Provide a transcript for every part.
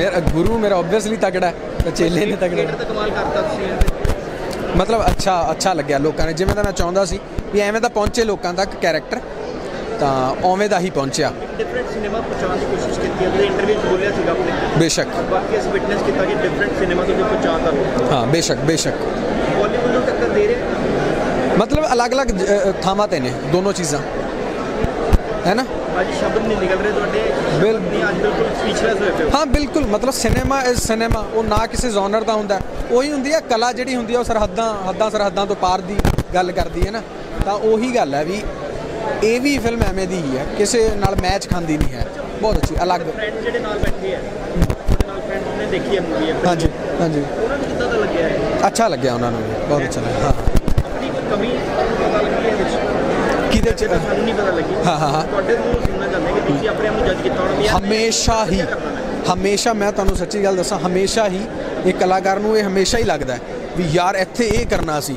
मेरा गुरु मेरा ऑब्वियसली तगड़ा है तो चेले ने तगड़ा कमाल करता है। मतलब अच्छा लग्या लोगों ने जिमें मैं चाहता सी भी एवें तो पहुँचे लोगों तक कैरेक्टर तो उवें का ही पहुँचा। डिफरेंट सिनेमा पहुँचाने की कोशिश की अगले इंटरव्यू बोलिया सीगा आपने बेशक बाकी इस विटनेस किया कि डिफरेंट सिनेमा तो जो पहुँचाता हाँ बेशक बॉलीवुड को टक्कर दे रहे मतलब अलग अलग थामा ते ने दोनों चीज़ा है ना शब्द नहीं निकल रहे हाँ बिल्कुल। मतलब सिनेमा इज सिनेमा वो ना किसी जॉनर का होंदा उही हुंदी है कला जिहड़ी हुंदी है सरहदां तो पार दी गल करदी है ना तो उही गल है भी ये भी फिल्म एवें दी ही है किसी नाल मैच खांदी नहीं है बहुत अच्छी अलग हाँ जी हाँ जी अच्छा लग्या उन्होंने बहुत अच्छा लगा हाँ हाँ हाँ हमेशा मैं तुहानू सच्ची गल दसा हमेशा ही एक कलाकार नू हमेशा ही लगता है भी यार इत्थे ये करना सी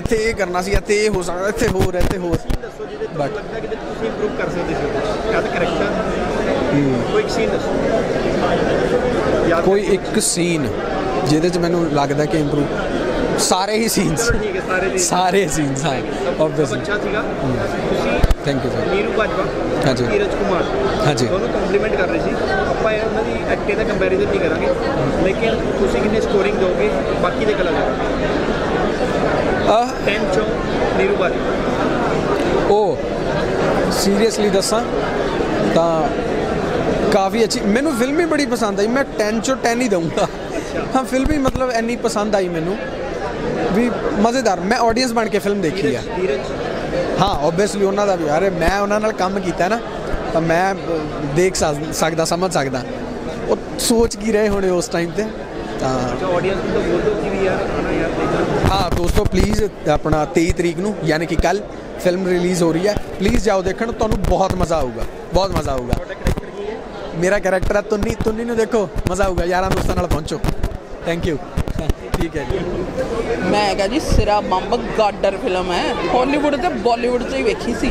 इत्थे ये करना सी इत्थे ये हो सकदा इत्थे होर इत्थे होर बट कोई एक सीन जिहदे च मैनू लगदा कि इंप्रूव सारे ही सीन्स सारे सीन्स हाँ obviously thank you sir. Neeru Bajwa हाँ जी नीरज कुमार हाँ जी दोनों कॉम्प्लीमेंट कर रहे थे आप एक्टिंग का कंपैरिजन नहीं करेंगे लेकिन तुम कितनी स्कोरिंग दोगे बाकी के कलाकार टेन चो नीरू बाजवा ओ सीरीयसली दसा तो काफ़ी अच्छी मैनू फिल्म ही बड़ी पसंद आई मैं 10 चो 10 ही दूँगा हाँ फिल्म ही मतलब इन्नी पसंद आई मैनू भी मज़ेदार मैं ऑडियंस बन के फिल्म देखी है हाँ ऑब्वियसली उन्होंने भी अरे मैं उन्होंने काम किया ना तो मैं देख सकता समझ सकता वो सोच की रहे होने उस टाइम पर हाँ दोस्तों प्लीज़ अपना 23 तरीक नू यानी कि कल फिल्म रिलीज़ हो रही है प्लीज़ जाओ देखो तुम्हें बहुत मज़ा आऊगा मेरा कैरेक्टर है तुन्नी नू देखो मज़ा आऊगा यार दोस्तों नाल पहुँचो थैंक यू ठीक है मैं क्या जी सिरा बंब गाडर फिल्म है हॉलीवुड तो बॉलीवुड से ही वेखी सी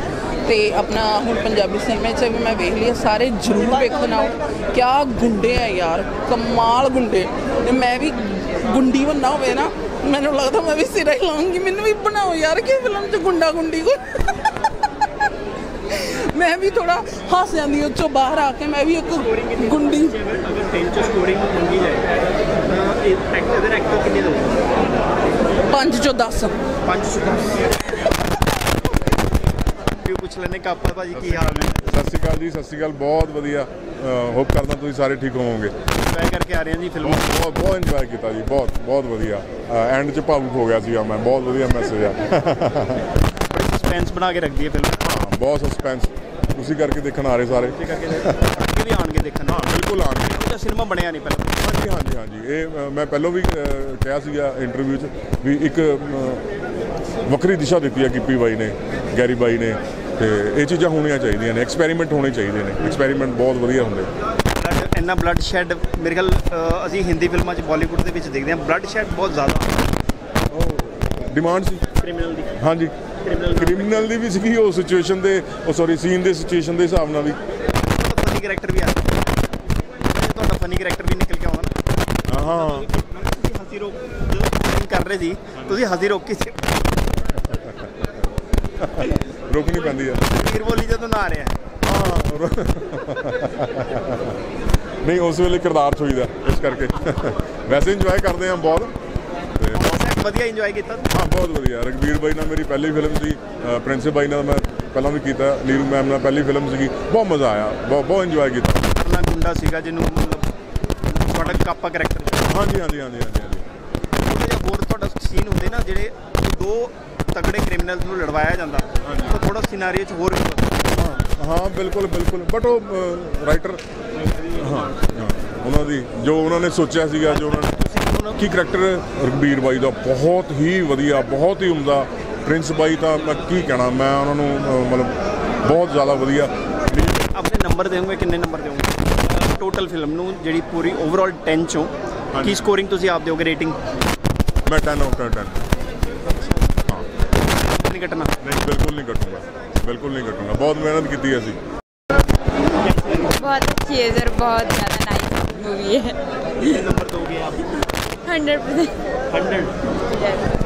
ते अपना हुण पंजाबी सिनेमे च भी मैं वेख लिया सारे जरूर वेखना क्या गुंडे है यार कमाल गुंडे मैं भी गुंडी बनना होवे ना मैंने लगता मैं भी सिरा ही लाऊंगी मैंने भी बनाओ यार कि फिल्म च गुंडा गुंडी को मैं भी थोड़ा हंस जाती उस चो बाहर आके मैं भी एक गुंडी सत श्री अकाल जी बहुत वधिया होप करता तुसीं सारे ठीक होवोगे इंजॉय करके आ रहे हैं जी फिल्म बहुत इंजॉय किया जी बहुत वधिया एंड च भावुक हो गया सी मैं बहुत वधिया मैसेज आ सस्पेंस बना के रखती है फिल्म हाँ बहुत सस्पेंस उसी करके देखने आ रहे सारे भी आएंगे देखने हाँ बिल्कुल आएंगे सिनेमा बनया नहीं पहले हाँ जी ये मैं पहलों भी कहा सीगा इंटरव्यू च भी एक वक्री दिशा दी है गिप्पी बाई ने गैरी बाई ने तो ये चीज़ा होनी चाहिए ने एक्सपैरीमेंट होने चाहिए ने एक्सपैरीमेंट बहुत वधिया होंगे इन्ना ब्लड शैड मेरे ख्याल असी हिंदी फिल्मों बॉलीवुड के देखते हैं ब्लड शैड बहुत ज़्यादा डिमांड सी क्रिमिनल की हाँ जी क्रिमिनल की भी सी और सिचुएशन के सॉरी सीन के सिचुएशन के हिसाब न भी करैक्टर भी आ फनी करैक्टर भी निकल के आना ना हाँ हंसी रोक जो कर रहे थी हंसी रोक के रोकनी पैंदी है बोली जो ना आ रहे हैं हाँ नहीं उस वेले किरदार छोईदा इस करके वैसे इंजॉय करते हैं बहुत वधिया इंजॉय किया हाँ बहुत वधिया रघबीर भाई ने मेरी पहली फिल्म थी प्रिंसिप भाई ने मैं पहला भी किया नीरू मैम ने पहली फिल्म सी बहुत मज़ा आया बहुत इंजॉय किया गुंडा सीगा जिन्होंने कापा करैक्टर हाँ जी होर सीन होंगे ना जे दो तगड़े क्रिमिनल को लड़वाया जाता तो थोड़ा सिनारियो च होर हाँ बिल्कुल बट वो राइटर हाँ उन्होंने जो उन्होंने सोचा सीगा जो उन्होंने की करैक्टर रघबीर बाई का बहुत ही वधिया बहुत ही उम्दा प्रिंस बाई का मैं की कहना मैं उन्होंने मतलब बहुत ज़्यादा वधिया अपने नंबर देंगे किन्ने नंबर देंगे टोटल फिल्म नूं जिहड़ी पूरी ओवरऑल 10 चों की स्कोरिंग तुसीं आप दोगे रेटिंग मैं 10/10 हाँ नहीं कटना नहीं बिल्कुल नहीं कटूँगा बहुत मेहनत की थी बहुत अच्छी है सर बहुत ज़्यादा नाइस मजबूरी है। 100%